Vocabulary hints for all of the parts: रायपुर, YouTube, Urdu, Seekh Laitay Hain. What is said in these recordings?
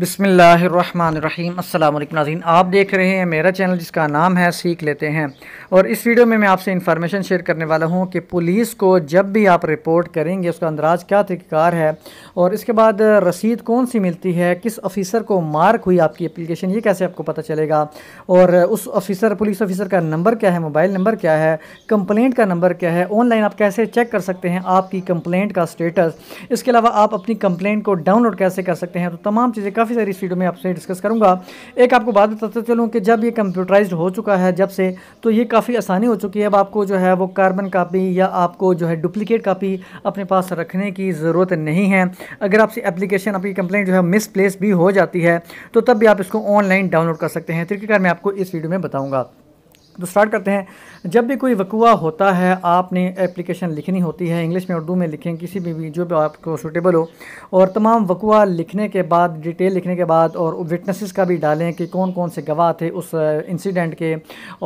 बिस्मिल्लाहिर्रहमानिर्रहीम। अस्सलाम वालेकुम नाज़रीन, आप देख रहे हैं मेरा चैनल जिसका नाम है सीख लेते हैं। और इस वीडियो में मैं आपसे इन्फॉर्मेशन शेयर करने वाला हूं कि पुलिस को जब भी आप रिपोर्ट करेंगे उसका अंदराज क्या तरीक़ार है, और इसके बाद रसीद कौन सी मिलती है, किस ऑफ़िसर को मार्क हुई आपकी एप्लीकेशन, ये कैसे आपको पता चलेगा, और उस ऑफ़िसर पुलिस ऑफ़िसर का नंबर क्या है, मोबाइल नंबर क्या है, कंप्लेंट का नंबर क्या है, ऑनलाइन आप कैसे चेक कर सकते हैं आपकी कंप्लेंट का स्टेटस। इसके अलावा आप अपनी कंप्लेंट को डाउनलोड कैसे कर सकते हैं। तो तमाम चीज़ें काफ़ी सारी इस वीडियो में आपसे डिस्कस करूंगा। एक आपको बात बताते चलूँ कि जब ये कंप्यूटराइज्ड हो चुका है जब से, तो ये काफ़ी आसानी हो चुकी है। अब आपको जो है वो कार्बन कापी या आपको जो है डुप्लीकेट कापी अपने पास रखने की ज़रूरत नहीं है। अगर आपसे एप्लीकेशन आपकी कंप्लेंट जो है मिसप्लेस भी हो जाती है तो तब भी आप इसको ऑनलाइन डाउनलोड कर सकते हैं। तरीक़ेकार मैं आपको इस वीडियो में बताऊँगा। तो स्टार्ट करते हैं। जब भी कोई वकूआ होता है आपने एप्लीकेशन लिखनी होती है, इंग्लिश में उर्दू में लिखें, किसी भी जो भी आपको सूटेबल हो। और तमाम वकूआ लिखने के बाद, डिटेल लिखने के बाद, और विटनेसेस का भी डालें कि कौन कौन से गवाह थे उस इंसिडेंट के,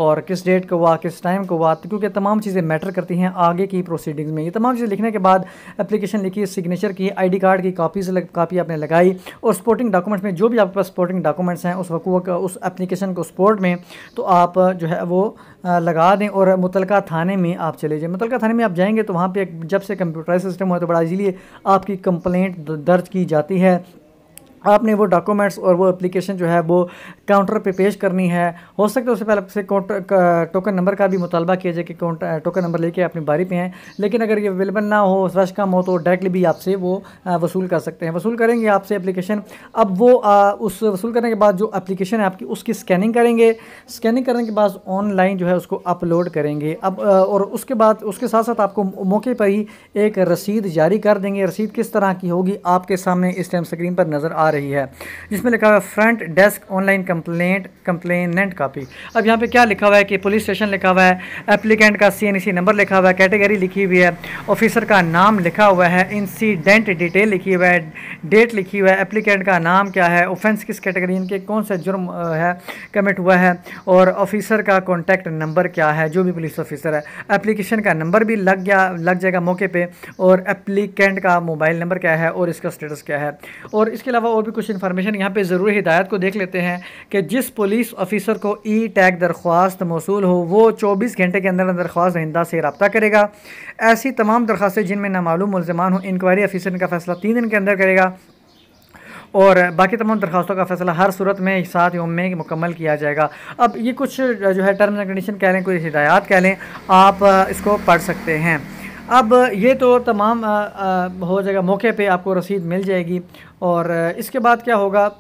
और किस डेट को हुआ, किस टाइम को हुआ, क्योंकि तमाम चीज़ें मैटर करती हैं आगे की प्रोसीडिंग्स में। ये तमाम चीज़ें लिखने के बाद एप्लीकेशन लिखी, सिग्नेचर की, ID कार्ड की कापी आपने लगाई, और सपोर्टिंग डॉक्यूमेंट्स में जो भी आपके पास सपोर्टिंग डॉक्यूमेंट्स हैं उस वकूआ का, उस एप्लीकेशन को सपोर्ट में तो आप जो है वो लगा दें और मुतलका थाने में आप चले जाएं। मुतलका थाने में आप जाएंगे तो वहाँ पे जब से कंप्यूटराइज सिस्टम हुआ तो बड़ा इजीली आपकी कंप्लेंट दर्ज की जाती है। आपने वो डॉक्यूमेंट्स और वो एप्लीकेशन जो है वो काउंटर पे पेश करनी है। हो सकता है उससे पहले आपसे टोकन नंबर का भी मुतालबा किया जाए कि टोकन नंबर लेके अपनी बारी पे हैं, लेकिन अगर ये अवेलेबल ना हो, रश कम हो, तो डायरेक्टली भी आपसे वो वसूल कर सकते हैं। वसूल करेंगे आपसे एप्लीकेशन। अब वो उस वसूल करने के बाद जो एप्लीकेशन है आपकी उसकी स्कैनिंग करेंगे। स्कैनिंग करने के बाद ऑनलाइन जो है उसको अपलोड करेंगे। अब और उसके बाद उसके साथ साथ आपको मौके पर ही एक रसीद जारी कर देंगे। रसीद किस तरह की होगी आपके सामने इस टाइम स्क्रीन पर नज़र आ रही है, जिसमें लिखा हुआ है front desk online complaint complainant copy. अब यहाँ पे क्या लिखा हुआ है कि पुलिस स्टेशन लिखा हुआ है, एप्लीकेंट का CNEC नंबर लिखा हुआ है, कैटेगरी लिखी हुई है, ऑफिसर का नाम लिखा हुआ है, इंसिडेंट डिटेल लिखी हुआ है, डेट लिखी हुआ है, एप्लीकेंट का नाम क्या है, ऑफेंस किस कैटेगरी इनके कौन सा जुर्म है कमिट हुआ है, और ऑफिसर का कॉन्टैक्ट नंबर क्या है जो भी पुलिस ऑफिसर है, एप्लीकेशन का नंबर भी लग जाएगा मौके पर, और एप्लीकेंट का मोबाइल नंबर क्या है और इसका स्टेटस क्या है। और इसके अलावा और भी कुछ इन्फॉर्मेशन यहाँ पे ज़रूरी हिदायत को देख लेते हैं कि जिस पुलिस ऑफिसर को E-टैग दरख्वास्त मौसूल हो वो 24 घंटे के अंदर दरख्वास्त दहिंदा से रब्ता करेगा। ऐसी तमाम दरख्वास्तें जिनमें नामालूम मुल्ज़िमान हो, इंक्वायरी ऑफिसर इनका फ़ैसला 3 दिन के अंदर करेगा, और बाकी तमाम दरख्वास्तों का फैसला हर सूरत में 7 दिन में मुकम्मल किया जाएगा। अब ये कुछ जो है टर्म्स एंड कंडीशन कह लें, कोई हिदायत कह लें, आप इसको पढ़ सकते हैं। अब ये तो तमाम हो जाएगा, मौके पे आपको रसीद मिल जाएगी। और इसके बाद क्या होगा,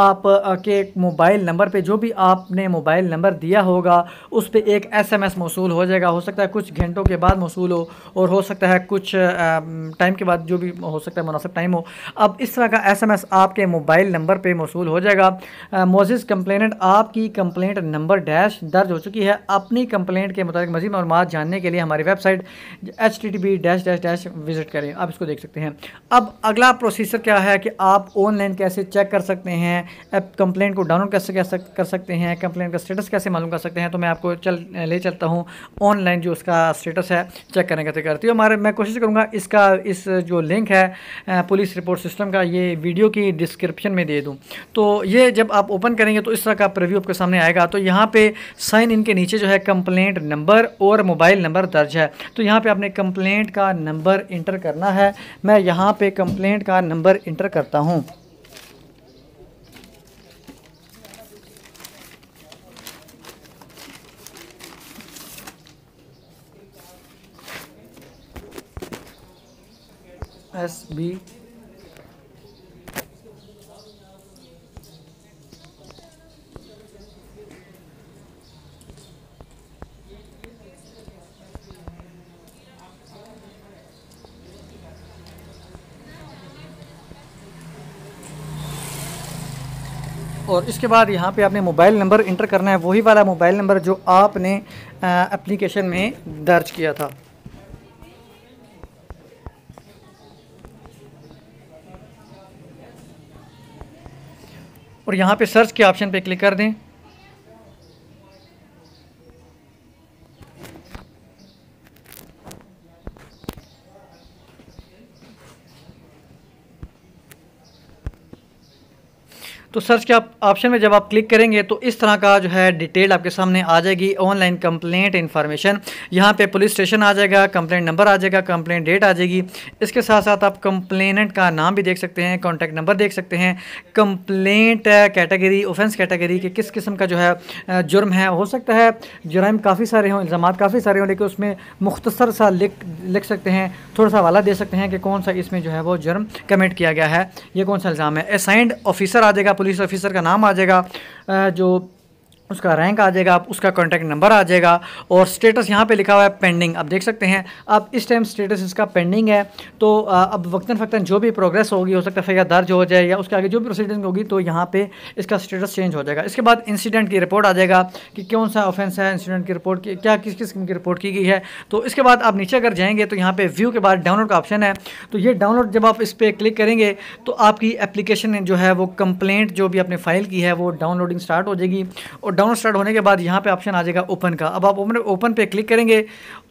आप के मोबाइल नंबर पे जो भी आपने मोबाइल नंबर दिया होगा उस पे एक SMS मौसूल हो जाएगा। हो सकता है कुछ घंटों के बाद मौसूल हो, और हो सकता है कुछ टाइम के बाद, जो भी हो सकता है मुनासिब टाइम हो। अब इस तरह का SMS आपके मोबाइल नंबर पे मौसूल हो जाएगा। मोजिज़ कंप्लेनेंट, आपकी कंप्लेंट नंबर डैश दर्ज हो चुकी है। अपनी कंप्लेंट के मुताबिक मज़ीद मालूमात जानने के लिए हमारी वेबसाइट http:// विज़िट करें, आप इसको देख सकते हैं। अब अगला प्रोसीजर क्या है कि आप ऑनलाइन कैसे चेक कर सकते हैं, ऐप कंप्लेंट को डाउनलोड कैसे कर सकते हैं, कंप्लेंट का स्टेटस कैसे मालूम कर सकते हैं। तो मैं आपको ले चलता हूं ऑनलाइन जो उसका स्टेटस है चेक करने का तरीका करती हूँ। मैं कोशिश करूँगा इसका जो लिंक है पुलिस रिपोर्ट सिस्टम का, ये वीडियो की डिस्क्रिप्शन में दे दूँ। तो ये जब आप ओपन करेंगे तो इस तरह का प्रीव्यू आपके सामने आएगा। तो यहाँ पर साइन इन के नीचे जो है कंप्लेंट नंबर और मोबाइल नंबर दर्ज है। तो यहाँ पर आपने कंप्लेंट का नंबर इंटर करना है। मैं यहाँ पर कंप्लेंट का नंबर इंटर करता हूँ। और इसके बाद यहाँ पे आपने मोबाइल नंबर इंटर करना है, वही वाला मोबाइल नंबर जो आपने एप्लीकेशन में दर्ज किया था। और यहाँ पे सर्च के ऑप्शन पे क्लिक कर दें। तो सर्च के ऑप्शन में जब आप क्लिक करेंगे तो इस तरह का जो है डिटेल आपके सामने आ जाएगी। ऑनलाइन कंप्लेंट इन्फॉर्मेशन, यहाँ पे पुलिस स्टेशन आ जाएगा, कंप्लेंट नंबर आ जाएगा, कंप्लेंट डेट आ जाएगी। इसके साथ साथ आप कंप्लेनेंट का नाम भी देख सकते हैं, कॉन्टैक्ट नंबर देख सकते हैं, कंप्लेंट कैटेगरी, ऑफेंस कैटेगरी के किस किस्म का जो है जुर्म है। हो सकता है जुर्म काफ़ी सारे हों, इल्ज़ाम काफ़ी सारे हों, लेकिन उसमें मुख्तसर सा लिख सकते हैं, थोड़ा सा वाला दे सकते हैं कि कौन सा इसमें जो है वो जुर्म कमिट किया गया है, ये कौन सा इल्ज़ाम है। असाइंड ऑफिसर आ जाएगा, पुलिस ऑफिसर का नाम आ जाएगा, जो उसका रैंक आ जाएगा, उसका कॉन्टैक्ट नंबर आ जाएगा। और स्टेटस यहाँ पे लिखा हुआ है पेंडिंग, आप देख सकते हैं अब इस टाइम स्टेटस इसका पेंडिंग है। तो अब वक्तन फ़क्तन जो भी प्रोग्रेस होगी, हो सकता है फ़रियाद दर्ज हो जाए या उसके आगे जो भी प्रोसीडिंग होगी, तो यहाँ पे इसका स्टेटस चेंज हो जाएगा। इसके बाद इंसिडेंट की रिपोर्ट आ जाएगा कि कौन सा ऑफेंस है, इंसिडेंट की रिपोर्ट क्या किस किस्म की रिपोर्ट की गई है। तो इसके बाद आप नीचे अगर जाएँगे तो यहाँ पर व्यू के बाद डाउनलोड का ऑप्शन है, तो ये डाउनलोड जब आप इस पर क्लिक करेंगे तो आपकी एप्लीकेशन जो है वो कंप्लेंट जो भी आपने फ़ाइल की है वो डाउनलोडिंग स्टार्ट हो जाएगी। और डाउनलोड स्टार्ट होने के बाद यहाँ पे ऑप्शन आ जाएगा ओपन का। अब आप ओपन पे क्लिक करेंगे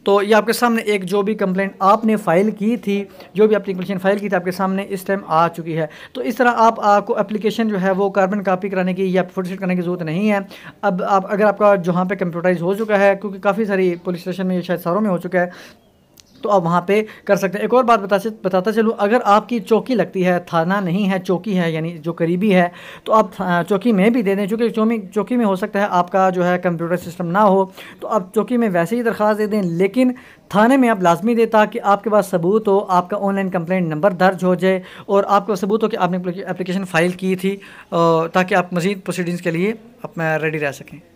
तो ये आपके सामने एक जो भी कंप्लेंट आपने फ़ाइल की थी, जो भी एप्लीकेशन फ़ाइल की थी, आपके सामने इस टाइम आ चुकी है। तो इस तरह आपको एप्लीकेशन जो है वो कार्बन कॉपी कराने की या फोटोशॉट करने की ज़रूरत नहीं है। अब आप अगर आपका जहाँ पे कंप्यूटराइज हो चुका है, क्योंकि काफ़ी सारी पुलिस स्टेशन में, शायद सारों में हो चुका है, तो आप वहाँ पे कर सकते हैं। एक और बात बताता चलूँ, अगर आपकी चौकी लगती है, थाना नहीं है चौकी है, यानी जो करीबी है, तो आप चौकी में भी दे दें, क्योंकि चौकी में हो सकता है आपका जो है कंप्यूटर सिस्टम ना हो, तो आप चौकी में वैसे ही दरख्वास्त दे दें, लेकिन थाने में आप लाजमी दें ताकि आपके पास सबूत हो, आपका ऑनलाइन कंप्लेंट नंबर दर्ज हो जाए और आपको सबूत हो कि आपने एप्लीकेशन फ़ाइल की थी, ताकि आप मज़ीद प्रोसीडिंग्स के लिए अपना रेडी रह सकें।